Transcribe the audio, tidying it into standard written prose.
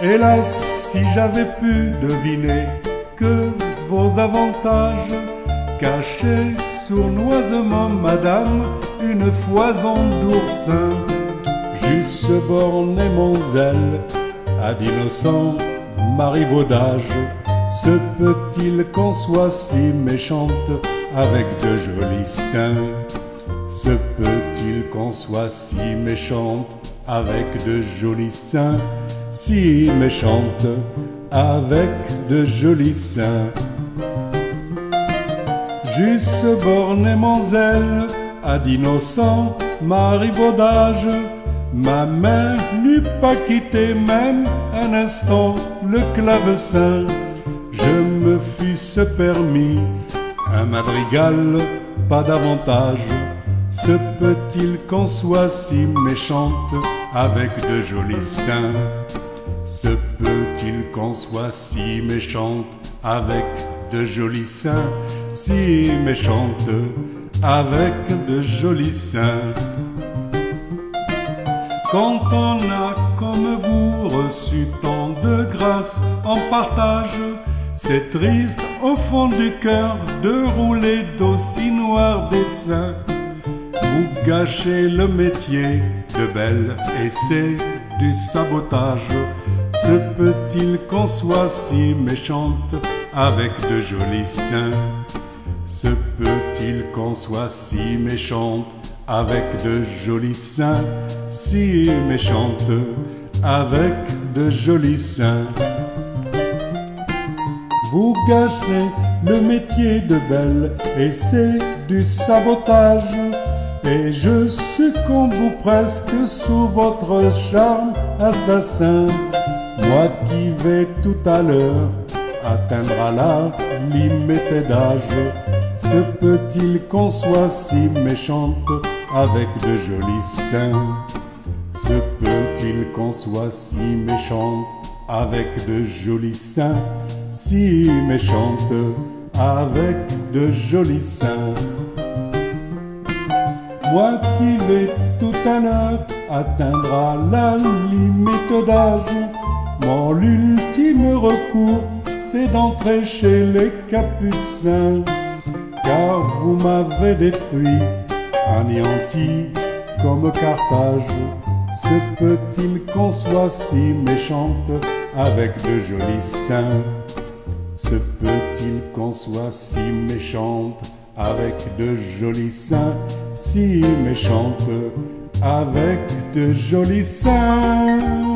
Hélas, si j'avais pu deviner que vos avantages cachaient sournoisement, madame, une foison d'oursin. J'eusse borné mon zèle à d'innocents marivaudages. Se peut-il qu'on soit si méchante avec de jolis seins? Se peut-il qu'on soit si méchante avec de jolis seins? Si méchante avec de jolis seins. J'eusse borné mon zèle à d'innocents marivaudages. Ma main n'eût pas quitté même un instant le clavecin. Je me fusse permis un madrigal, pas davantage. Se peut-il qu'on soit si méchante avec de jolis seins? Se peut-il qu'on soit si méchante avec de jolis seins? Si méchante avec de jolis seins. Quand on a comme vous reçu tant de grâce en partage, c'est triste au fond du cœur de rouler d'aussi noirs dessins. Vous gâchez le métier de belle et c'est du sabotage. Se peut-il qu'on soit si méchante avec de jolis seins? Se peut-il qu'on soit si méchante avec de jolis seins? Si méchante avec de jolis seins. Vous gâchez le métier de belle et c'est du sabotage. Et je succombe presque sous votre charme assassin. Moi qui vais tout à l'heure atteindre à la limite d'âge. Se peut-il qu'on soit si méchante avec de jolis seins? Se peut-il qu'on soit si méchante avec de jolis seins? Si méchante avec de jolis seins. Moi qui vais tout à l'heure atteindra la limite d'âge. Mon ultime recours, c'est d'entrer chez les Capucins. Car vous m'avez détruit, anéanti comme Carthage. Se peut-il qu'on soit si méchante avec de jolis seins? Se peut-il qu'on soit si méchante avec de jolis seins? Si méchante avec de jolis seins.